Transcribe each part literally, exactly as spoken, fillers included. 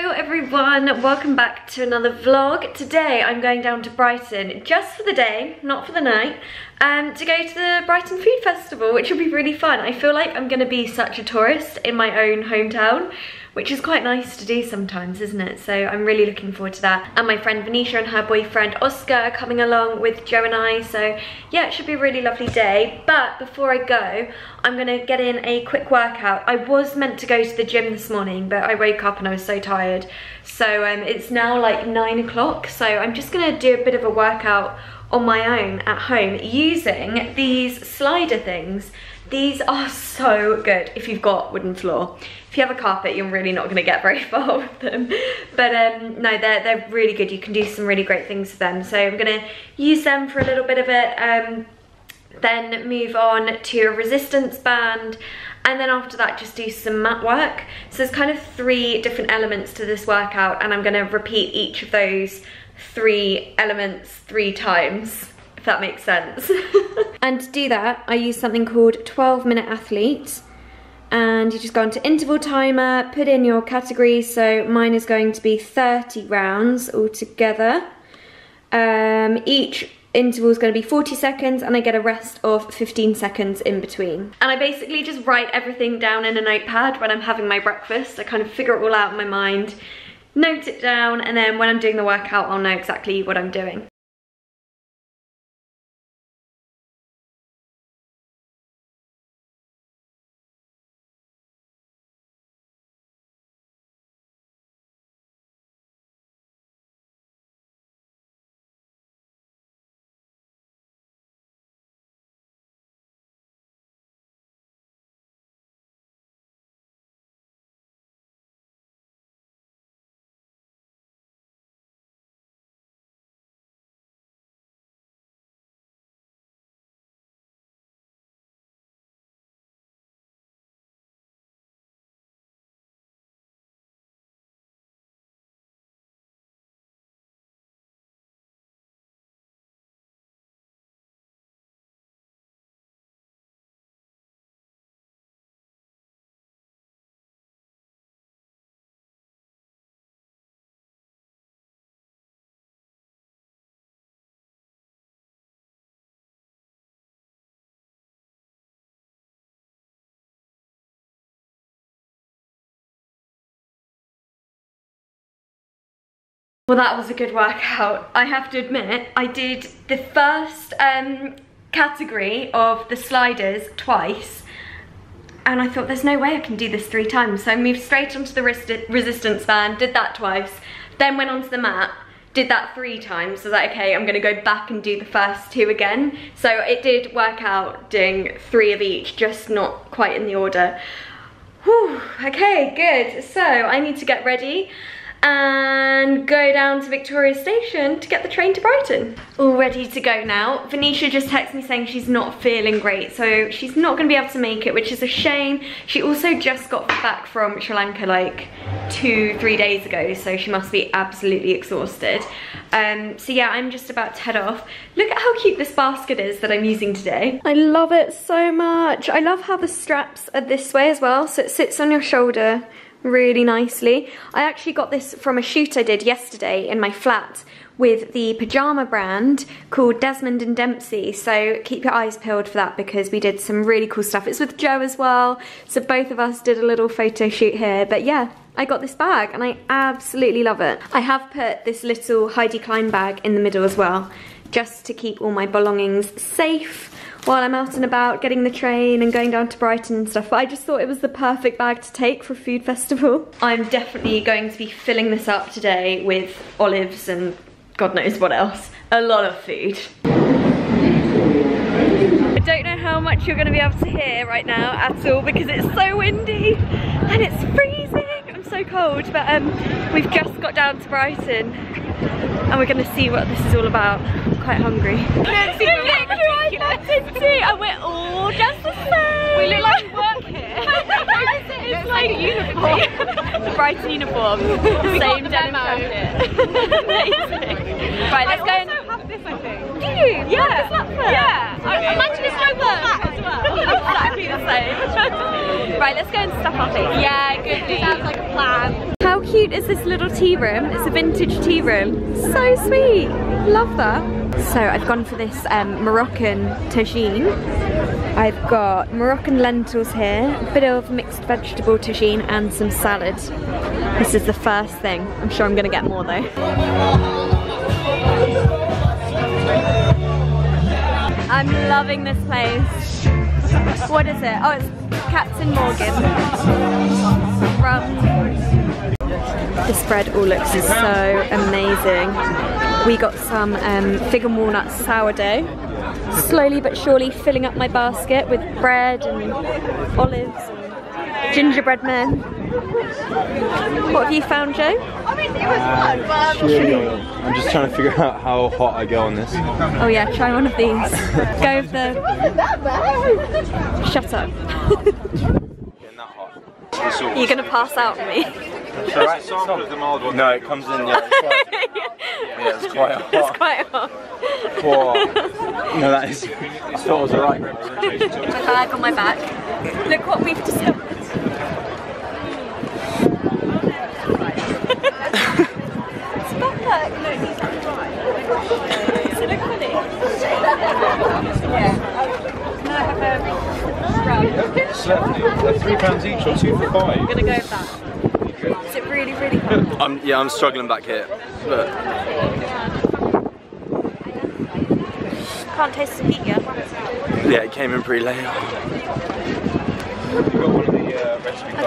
Hello everyone, welcome back to another vlog. Today I'm going down to Brighton, just for the day, not for the night, um, to go to the Brighton Food Festival, which will be really fun. I feel like I'm going to be such a tourist in my own hometown, which is quite nice to do sometimes, isn't it? So I'm really looking forward to that. And my friend Venetia and her boyfriend Oscar are coming along with Joe and I, so yeah, it should be a really lovely day. But before I go, I'm gonna get in a quick workout. I was meant to go to the gym this morning, but I woke up and I was so tired. So um, it's now like nine o'clock, so I'm just gonna do a bit of a workout on my own at home using these slider things. These are so good if you've got wooden floor. If you have a carpet, you're really not gonna get very far with them. But um, no, they're, they're really good. You can do some really great things with them. So I'm gonna use them for a little bit of it, um, then move on to a resistance band. And then after that, just do some mat work. So there's kind of three different elements to this workout, and I'm gonna repeat each of those three elements three times. If that makes sense. And to do that, I use something called twelve minute athlete, and you just go into interval timer, put in your category. So mine is going to be thirty rounds altogether. Um, each interval is going to be forty seconds, and I get a rest of fifteen seconds in between. And I basically just write everything down in a notepad when I'm having my breakfast. I kind of figure it all out in my mind, note it down, and then when I'm doing the workout, I'll know exactly what I'm doing. Well, that was a good workout. I have to admit, I did the first um, category of the sliders twice, and I thought there's no way I can do this three times. So I moved straight onto the resi resistance band, did that twice, then went onto the mat, did that three times. So I was like, okay, I'm gonna go back and do the first two again. So it did work out doing three of each, just not quite in the order. Whew, okay, good. So I need to get ready and go down to Victoria Station to get the train to Brighton. All ready to go now. Venetia just texted me saying she's not feeling great, so she's not going to be able to make it, which is a shame. She also just got back from Sri Lanka like two, three days ago, so she must be absolutely exhausted. Um, so yeah, I'm just about to head off. Look at how cute this basket is that I'm using today. I love it so much. I love how the straps are this way as well, so it sits on your shoulder really nicely. I actually got this from a shoot I did yesterday in my flat with the pyjama brand called Desmond and Dempsey, so keep your eyes peeled for that because we did some really cool stuff. It's with Joe as well, so both of us did a little photo shoot here. But yeah, I got this bag and I absolutely love it. I have put this little Heidi Klein bag in the middle as well, just to keep all my belongings safe while I'm out and about getting the train and going down to Brighton and stuff. But I just thought it was the perfect bag to take for a food festival. I'm definitely going to be filling this up today with olives and God knows what else. A lot of food. I don't know how much you're going to be able to hear right now at all because it's so windy and it's freezing. I'm so cold, but um, we've just got down to Brighton and we're going to see what this is all about. I'm quite hungry. Nancy, we're literally identity and we're all just the same. We look like we work here. It's like a uniform. The Brighton uniform. The same denim jacket. Amazing. Right, let's I go. I also have this, I think. Do you? Yeah. What is that? Yeah. I okay. Imagine it's no work as well. Exactly the same. Right, let's go and stuff our face. Yeah, good. Sounds like a plan. How cute is this little tea room? It's a vintage tea room. So sweet. Love that. So I've gone for this um, Moroccan tagine. I've got Moroccan lentils here, a bit of mixed vegetable tagine and some salad. This is the first thing. I'm sure I'm going to get more though. I'm loving this place. What is it? Oh, it's Captain Morgan. Rum. The spread all looks so amazing. We got some um, fig and walnut sourdough. Slowly but surely filling up my basket with bread and olives and gingerbread men. What have you found, Joe? I mean, it was fun, but I'm, I'm just trying to figure out how hot I go on this. Oh yeah, try one of these. Go with the... It wasn't that bad. Shut up. You're going to pass out on me. It's alright, it's not with the mild one. No, it comes in, yeah. It's quite, yeah, it's quite hot. It's quite hot. Whoa. No, that is... I thought it was alright. My bag on my back. Look what we've discovered. They're three pounds each or two for five. I'm gonna go with that. Is it really, really hot? I'm, yeah, I'm struggling back here. But... Can't taste the heat yet. Yeah, it came in pretty late. I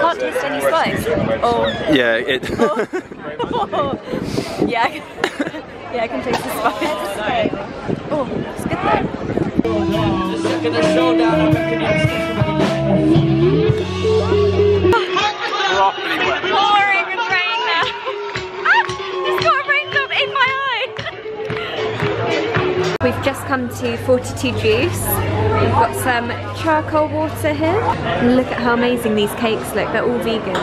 can't taste any spice. Oh. Yeah, it. Oh. Yeah, I can... yeah, I can taste the spice. Oh, it's good though. Just looking at the showdown. Pouring with rain now. Ah, it's got a raindrop in my eye. We've just come to forty-two juice. We've got some charcoal water here. And look at how amazing these cakes look. They're all vegan.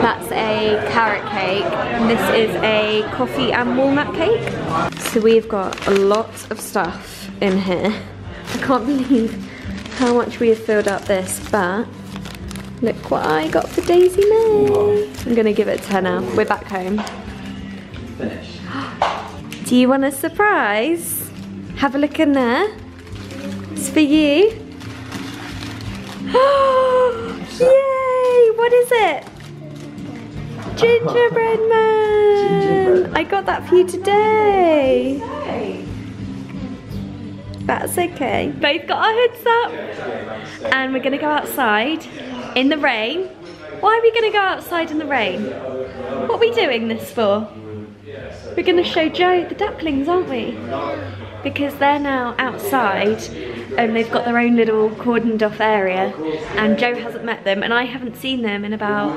That's a carrot cake. And this is a coffee and walnut cake. So we've got a lot of stuff in here. I can't believe how much we have filled up this, but look what I got for Daisy Mae. I'm gonna give it to her now. We're back home. Finish. Do you want a surprise? Have a look in there. It's for you. Yay! What is it? Gingerbread man. I got that for you today. That's okay. Both got our hoods up. And we're gonna go outside in the rain. Why are we gonna go outside in the rain? What are we doing this for? We're gonna show Joe the ducklings, aren't we? Because they're now outside and they've got their own little cordoned off area and Joe hasn't met them and I haven't seen them in about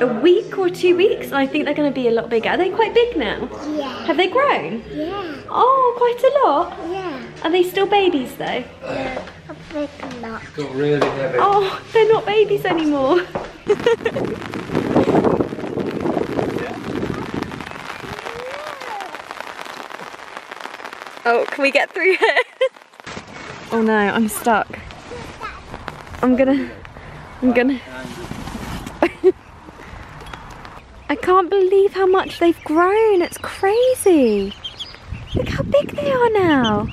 a week or two weeks. I think they're gonna be a lot bigger. Are they quite big now? Yeah. Have they grown? Yeah. Oh, quite a lot? Yeah. Are they still babies though? Yeah, a big lot. Got really heavy. Oh, they're not babies anymore. Oh, can we get through here? Oh no, I'm stuck. I'm gonna, I'm gonna. I can't believe how much they've grown. It's crazy. Look how big they are now.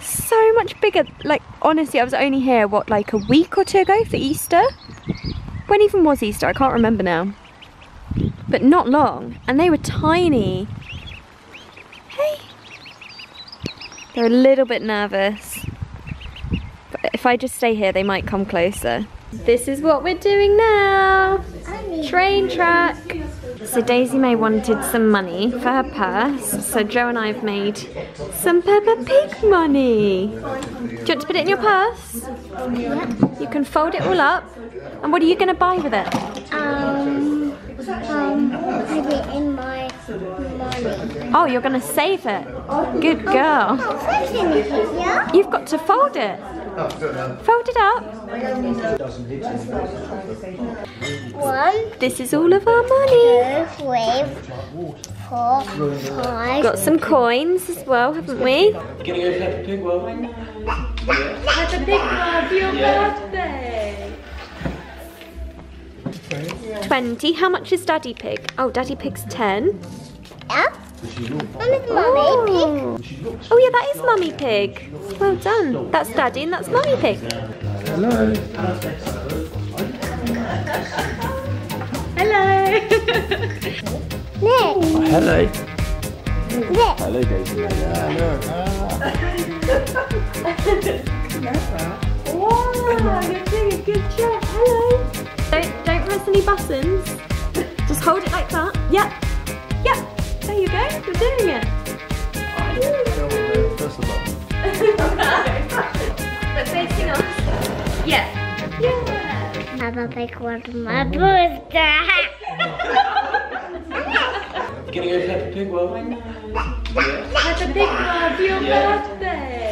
So much bigger. Like, honestly, I was only here, what, like a week or two ago for Easter? When even was Easter? I can't remember now. But not long. And they were tiny. Hey. They're a little bit nervous. But if I just stay here, they might come closer. This is what we're doing now. Train track. So Daisy Mae wanted some money for her purse, so Joe and I have made some Peppa Pig money. Do you want to put it in your purse? Yeah. You can fold it all up. And what are you going to buy with it? Um, um, put it in my money. Oh, you're going to save it. Good girl. You've got to fold it. Fold it up. One. This is all of our money. Two, three, four, five. Got some coins as well, haven't we? Are you going to go to Peppa Pig World? Peppa Pig World for your birthday. Yeah. twenty. How much is Daddy Pig? Oh, Daddy Pig's ten. Yeah. Oh. Mummy Pig. Oh yeah, that is Mummy Pig. Well done. That's Daddy and that's Mummy Pig. Hello. Hello. Nick. Oh, hello. Nick. Hello, Daisy. Wow, you're doing a good job. Hello. Don't don't press any buttons. Just hold it like that. Yep. Yep. There you go. You're doing it. I don't press the button. But facing up. Yeah. Yeah. I'm a big one for my birthday. You're gonna go to Peppa Pig World? Peppa Pig World, your yeah. birthday!